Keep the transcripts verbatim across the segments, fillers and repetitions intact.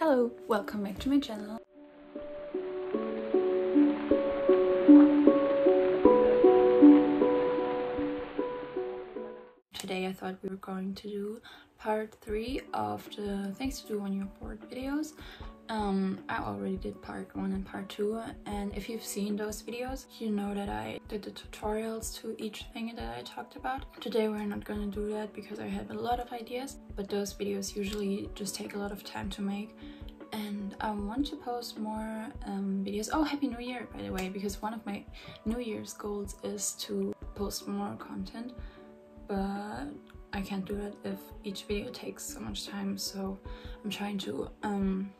Hello, welcome back to my channel. Today I thought we were going to do part three of the things to do when you're bored videos. Um, I already did part one and part two, and if you've seen those videos, you know that I did the tutorials to each thing that I talked about. Today we're not gonna do that because I have a lot of ideas, but those videos usually just take a lot of time to make. And I want to post more um, videos. Oh, Happy New Year, by the way, because one of my New Year's goals is to post more content. But I can't do that if each video takes so much time, so I'm trying to um,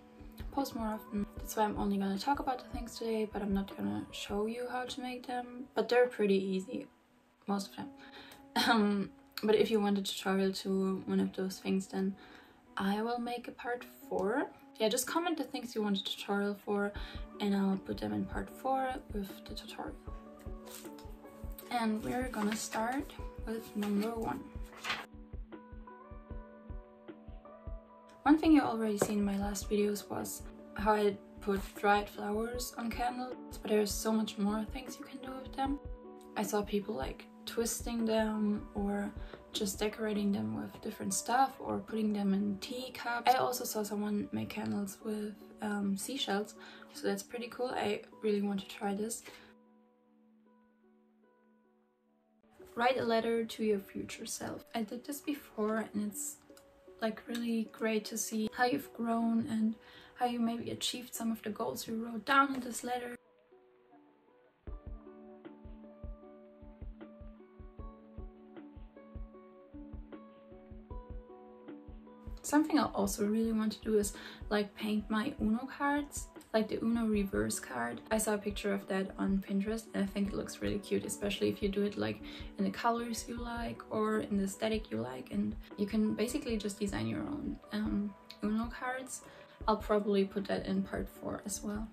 post more often. That's why I'm only gonna talk about the things today, but I'm not gonna show you how to make them. But they're pretty easy, most of them. Um, but if you want a tutorial to one of those things, then I will make a part four. Yeah, just comment the things you want a tutorial for, and I'll put them in part four with the tutorial. And we're gonna start with number one. One thing you already seen in my last videos was how I put dried flowers on candles, but there's so much more things you can do with them. I saw people like twisting them or just decorating them with different stuff or putting them in tea cups. I also saw someone make candles with um, seashells, so that's pretty cool. I really want to try this. Write a letter to your future self. I did this before, and it's like really great to see how you've grown and how you maybe achieved some of the goals you wrote down in this letter. Something I also really want to do is like paint my Uno cards, like the Uno reverse card. I saw a picture of that on Pinterest, and I think it looks really cute, especially if you do it like in the colors you like or in the aesthetic you like, and you can basically just design your own um, Uno cards. I'll probably put that in part four as well.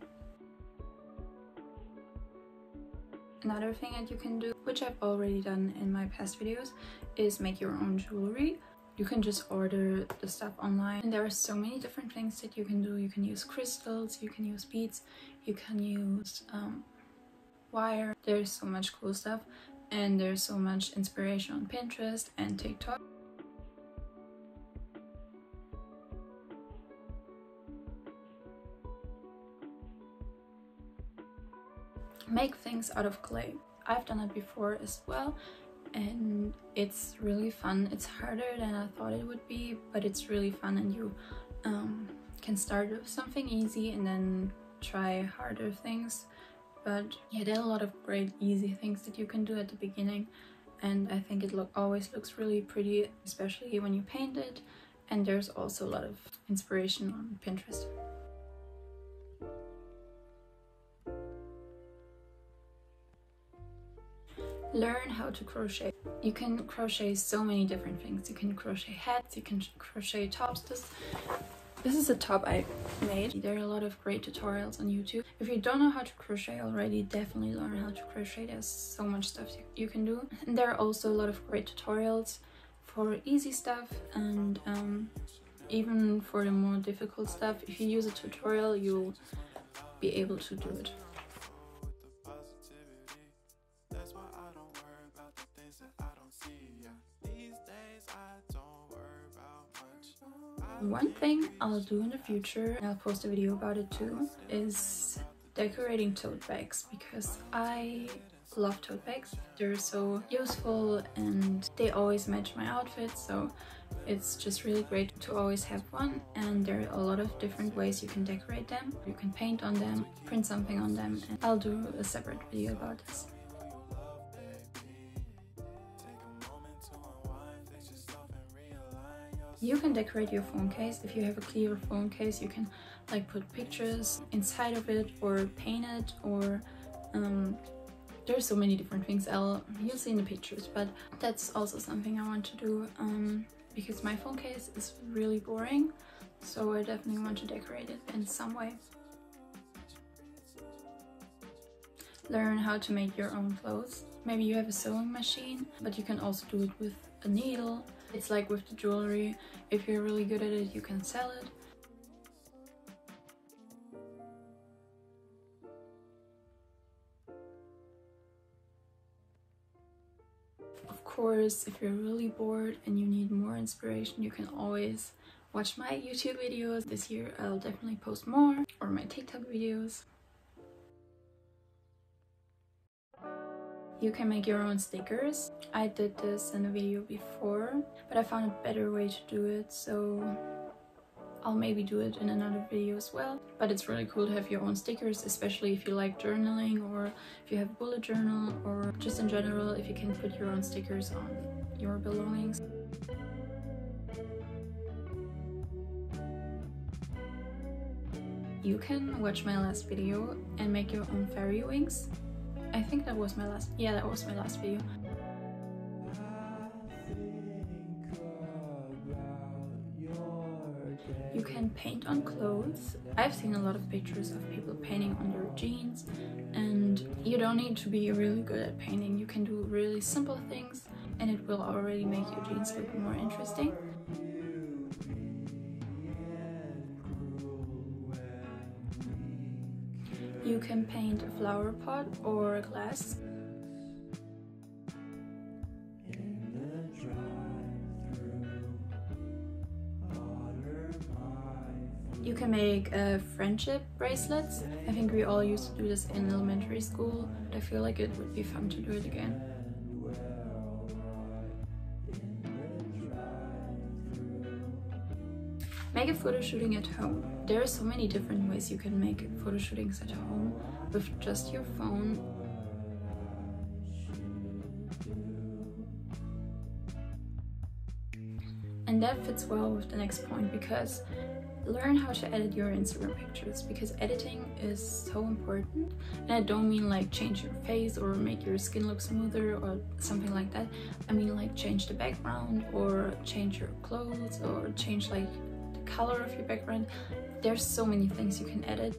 Another thing that you can do, which I've already done in my past videos, is make your own jewelry. You can just order the stuff online, and there are so many different things that you can do. You can use crystals, you can use beads, you can use um, wire. There's so much cool stuff, and there's so much inspiration on Pinterest and TikTok. Make things out of clay. I've done it before as well, and it's really fun. It's harder than I thought it would be, but it's really fun, and you um, can start with something easy and then try harder things. But yeah, there are a lot of great easy things that you can do at the beginning, and I think it look always looks really pretty, especially when you paint it, and there's also a lot of inspiration on Pinterest. Learn how to crochet. You can crochet so many different things. You can crochet hats, you can crochet tops. This, this is a top I made. There are a lot of great tutorials on YouTube. If you don't know how to crochet already, definitely learn how to crochet. There's so much stuff you can do. And there are also a lot of great tutorials for easy stuff, and um, even for the more difficult stuff. If you use a tutorial, you'll be able to do it. One thing I'll do in the future, and I'll post a video about it too, is decorating tote bags, because I love tote bags. They're so useful and they always match my outfit, so it's just really great to always have one, and there are a lot of different ways you can decorate them. You can paint on them, print something on them, and I'll do a separate video about this. You can decorate your phone case. If you have a clear phone case, you can like put pictures inside of it or paint it, or um, there's so many different things. I'll you'll see in the pictures, but that's also something I want to do um, because my phone case is really boring, so I definitely want to decorate it in some way. Learn how to make your own clothes. Maybe you have a sewing machine, but you can also do it with a needle. It's like with the jewelry, if you're really good at it, you can sell it. course, if you're really bored and you need more inspiration, you can always watch my YouTube videos. This year I'll definitely post more, or my TikTok videos. You can make your own stickers. I did this in a video before, but I found a better way to do it, so I'll maybe do it in another video as well. But it's really cool to have your own stickers, especially if you like journaling, or if you have a bullet journal, or just in general, if you can put your own stickers on your belongings. You can watch my last video and make your own fairy wings. I think that was my last, yeah, that was my last video. You can paint on clothes. I've seen a lot of pictures of people painting on their jeans, and you don't need to be really good at painting. You can do really simple things and it will already make your jeans look more interesting. You can paint a flower pot or a glass. You can make uh, friendship bracelets. I think we all used to do this in elementary school, but I feel like it would be fun to do it again. Make a photo shooting at home. There are so many different ways you can make photo shootings at home with just your phone. And that fits well with the next point, because learn how to edit your Instagram pictures, because editing is so important. And I don't mean like change your face or make your skin look smoother or something like that. I mean like change the background, or change your clothes, or change like color of your background. There's so many things you can edit.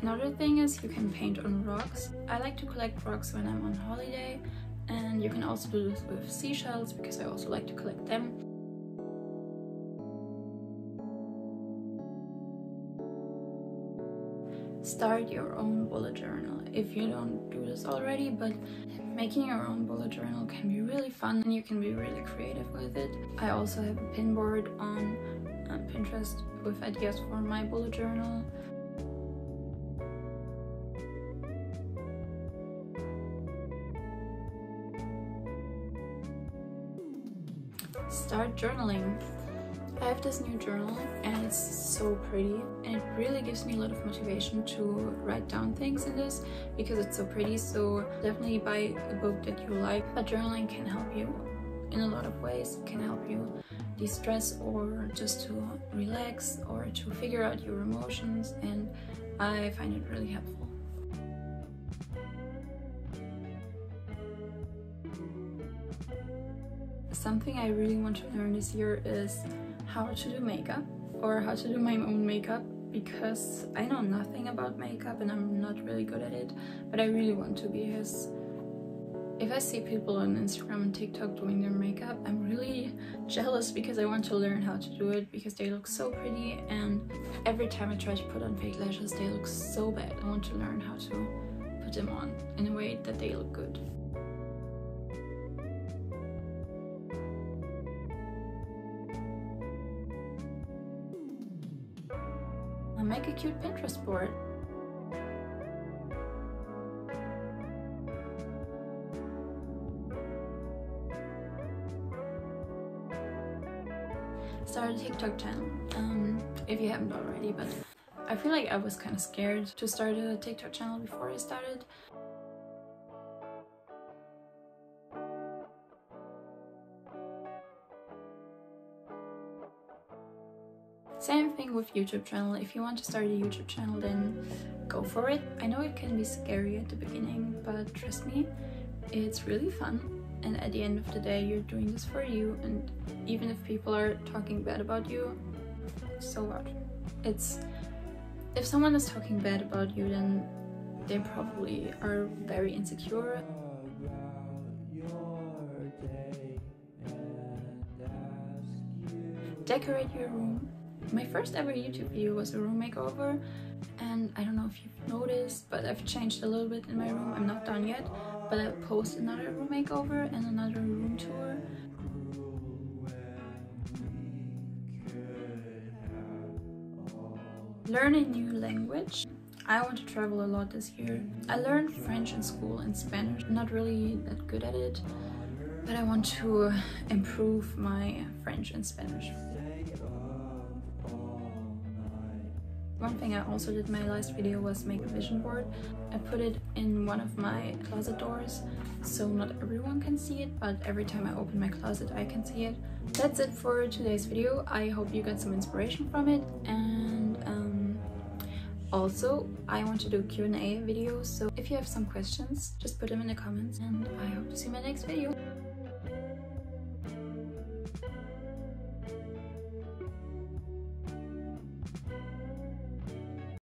Another thing is you can paint on rocks. I like to collect rocks when I'm on holiday, and you can also do this with seashells, because I also like to collect them. Start your own bullet journal if you don't do this already, but making your own bullet journal can be really fun and you can be really creative with it. I also have a pin board on uh, Pinterest with ideas for my bullet journal. Start journaling. I have this new journal and it's so pretty, and it really gives me a lot of motivation to write down things in this because it's so pretty. So definitely buy a book that you like, but journaling can help you in a lot of ways. It can help you de-stress, or just to relax, or to figure out your emotions, and I find it really helpful. Something I really want to learn this year is how to do makeup, or how to do my own makeup, because I know nothing about makeup and I'm not really good at it, but I really want to, because if I see people on Instagram and TikTok doing their makeup, I'm really jealous, because I want to learn how to do it, because they look so pretty, and every time I try to put on fake lashes they look so bad. I want to learn how to put them on in a way that they look good. Make a cute Pinterest board. Start a TikTok channel, um, if you haven't already, but I feel like I was kind of scared to start a TikTok channel before I started. Same thing with YouTube channel. If you want to start a YouTube channel, then go for it. I know it can be scary at the beginning, but trust me, it's really fun. And at the end of the day, you're doing this for you, and even if people are talking bad about you, so what? It's, if someone is talking bad about you, then they probably are very insecure. Decorate your room. My first ever YouTube video was a room makeover, and I don't know if you've noticed, but I've changed a little bit in my room. I'm not done yet, but I'll post another room makeover and another room tour. Learn a new language. I want to travel a lot this year. I learned French in school and Spanish, not really that good at it, but I want to improve my French and Spanish. One thing I also did in my last video was make a vision board. I put it in one of my closet doors, so not everyone can see it, but every time I open my closet I can see it. That's it for today's video. I hope you got some inspiration from it, and um, also, I want to do Q and A videos, so if you have some questions, just put them in the comments, and I hope to see you in my next video.